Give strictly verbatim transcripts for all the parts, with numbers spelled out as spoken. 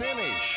finish. Finish.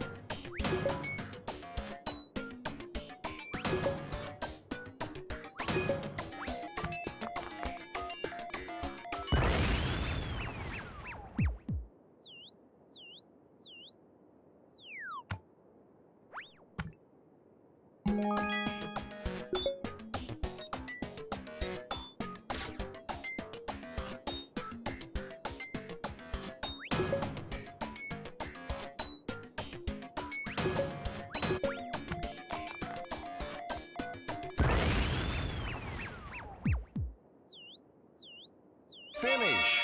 Finish.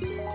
Thank you.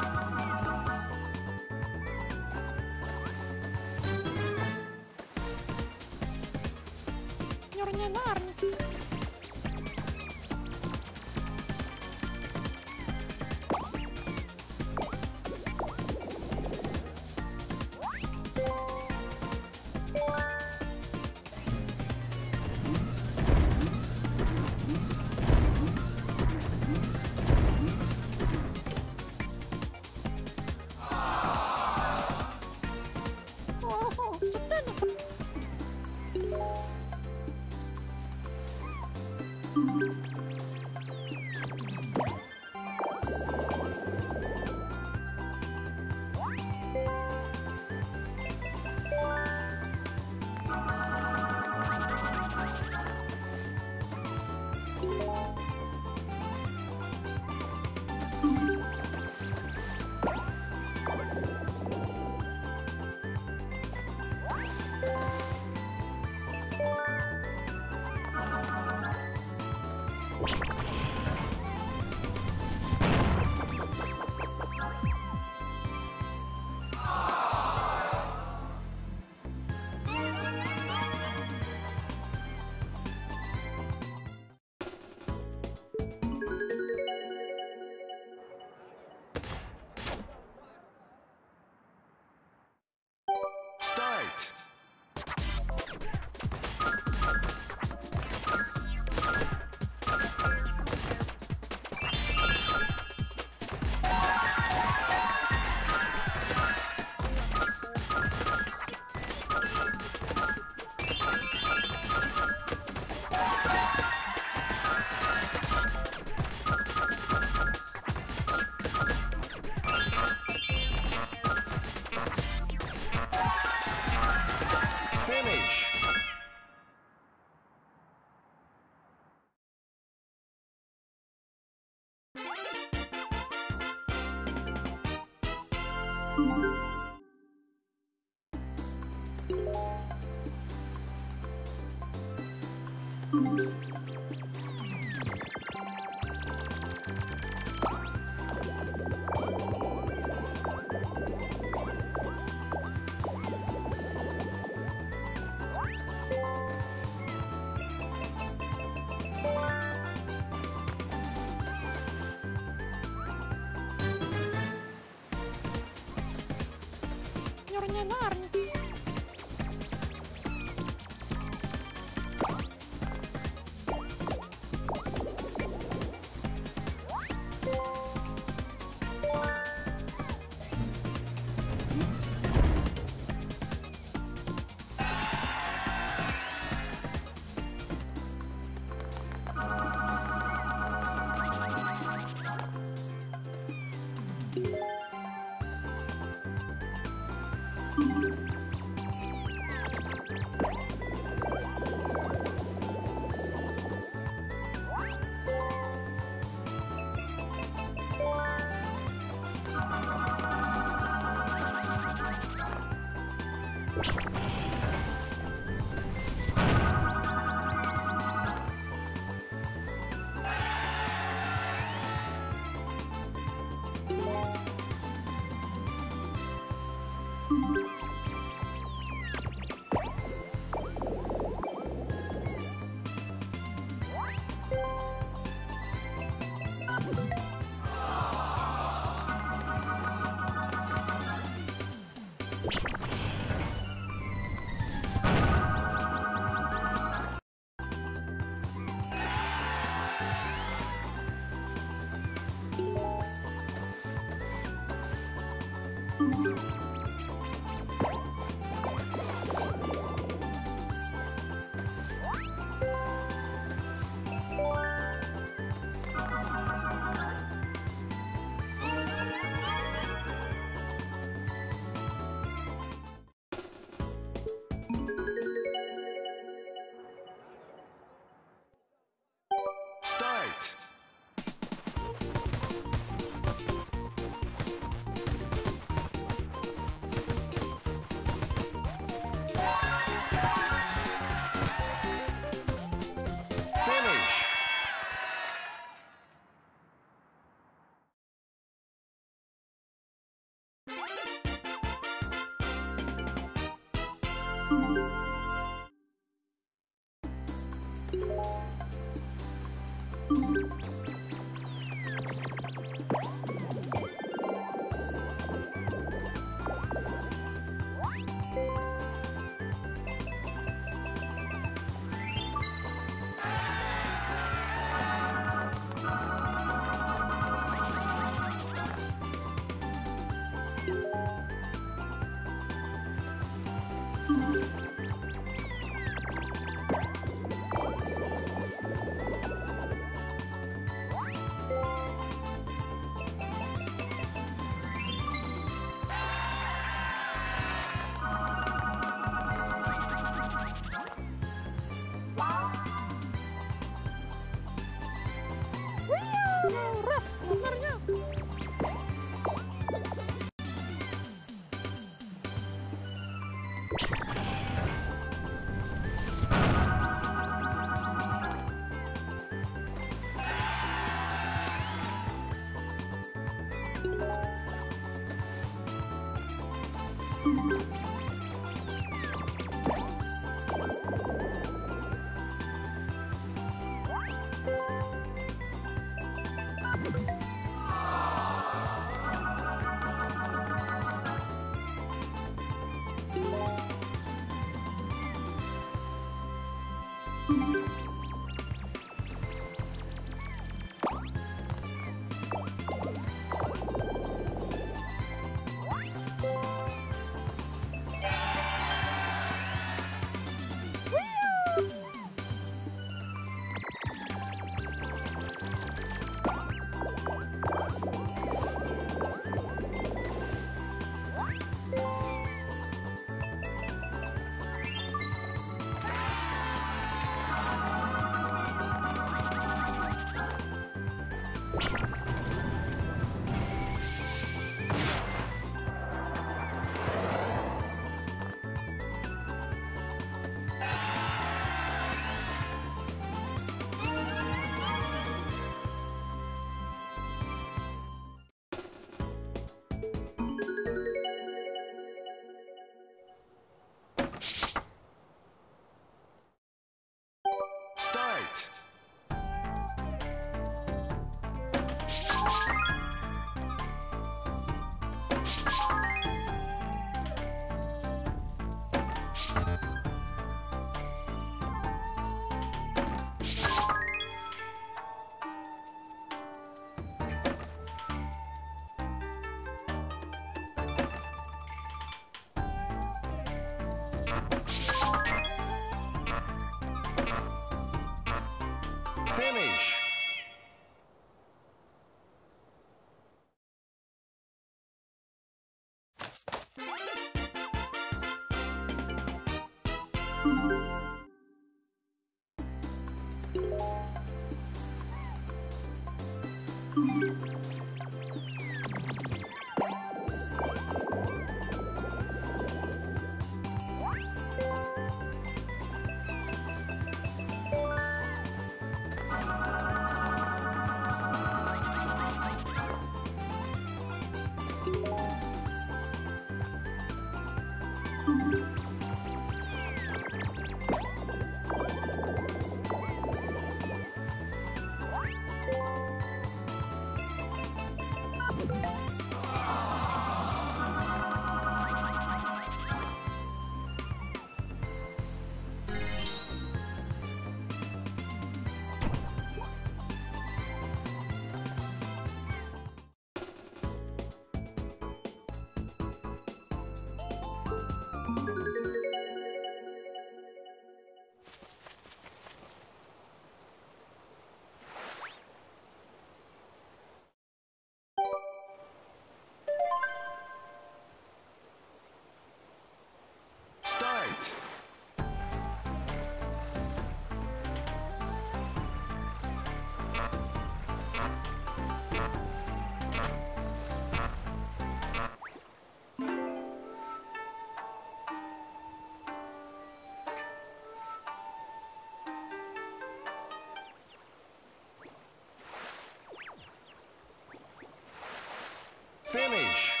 Finish.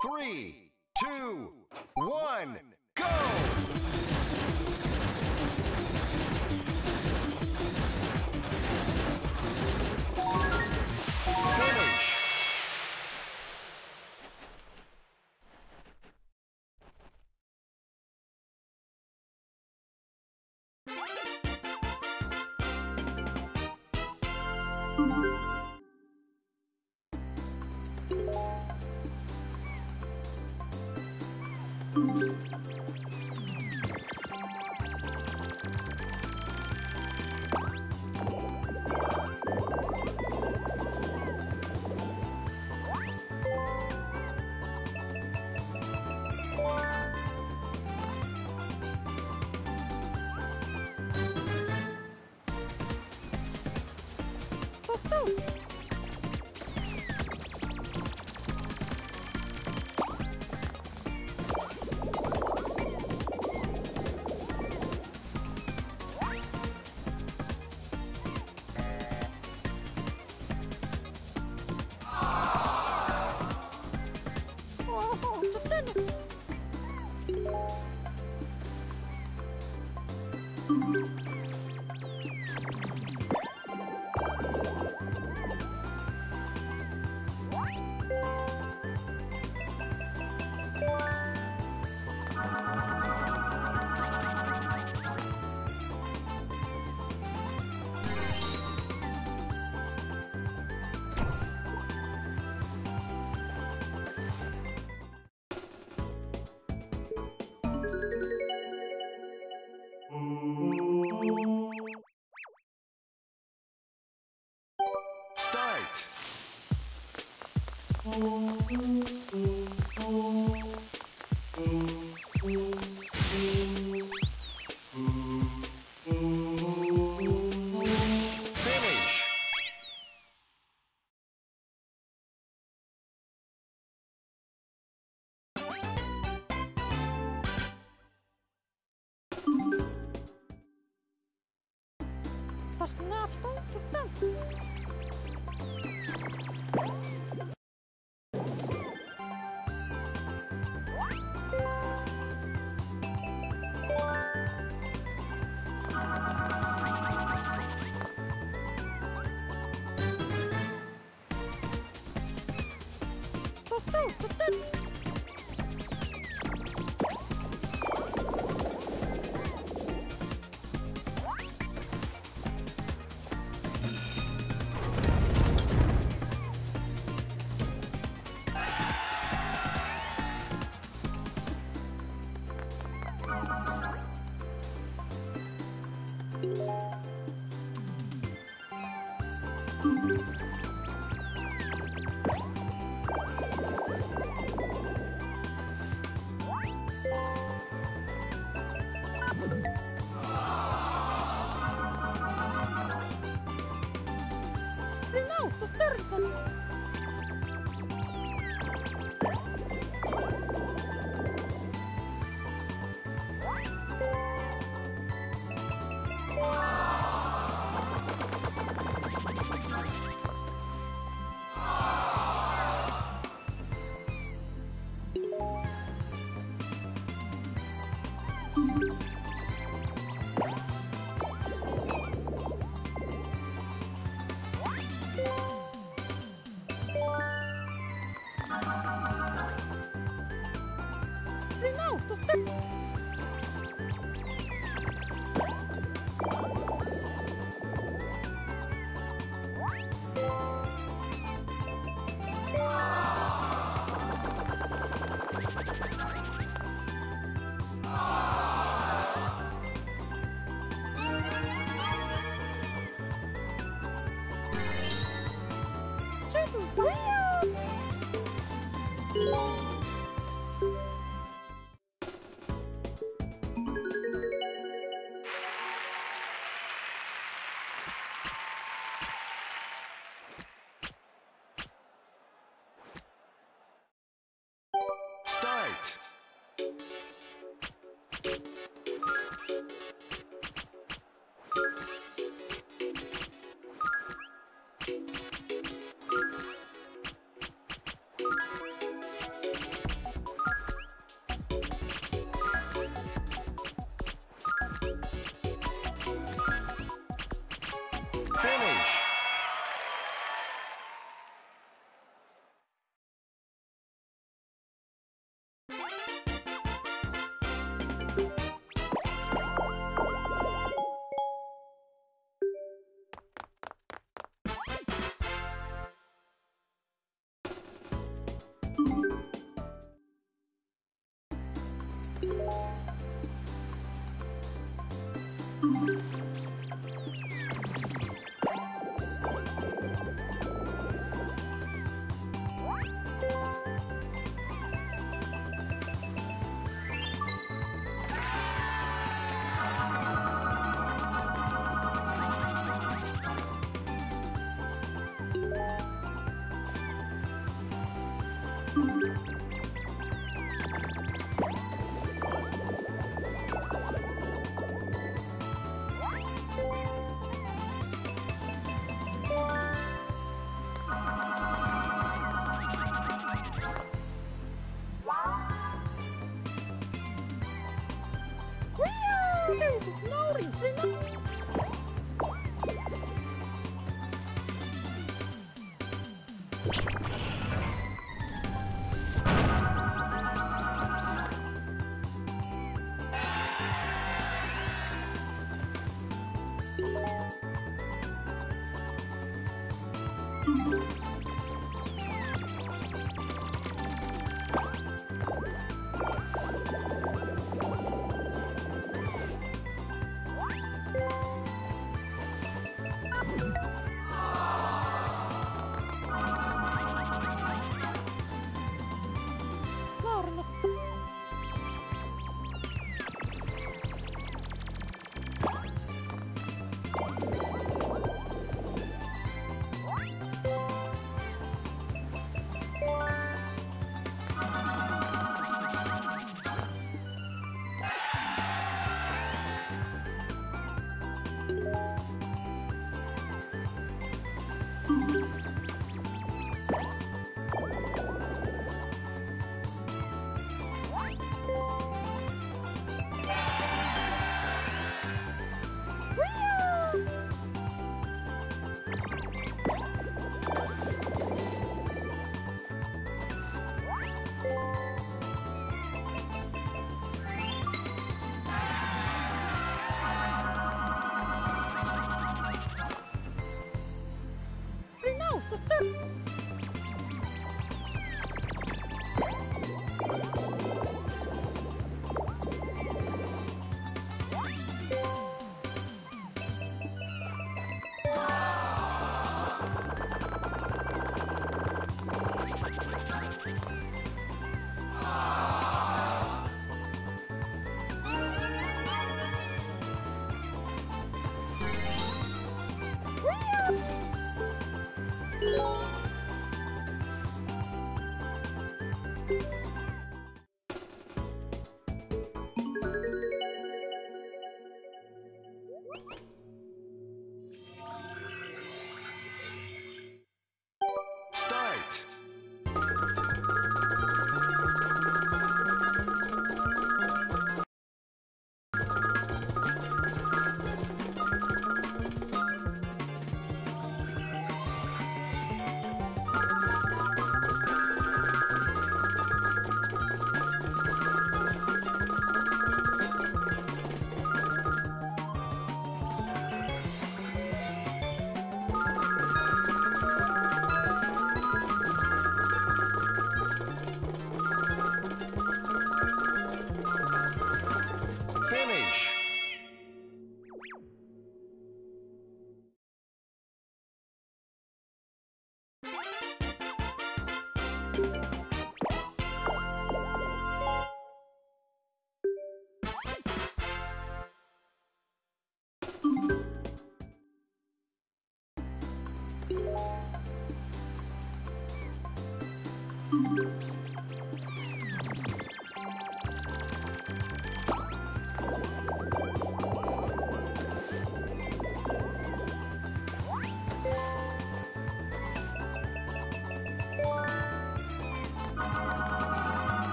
Three, two, one, go! Finish!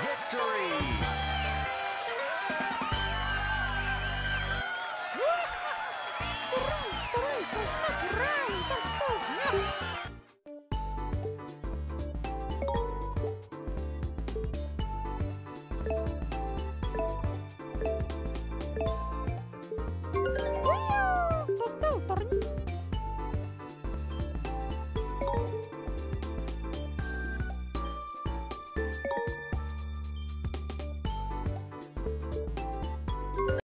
Victory! Ура! Ура! Ура!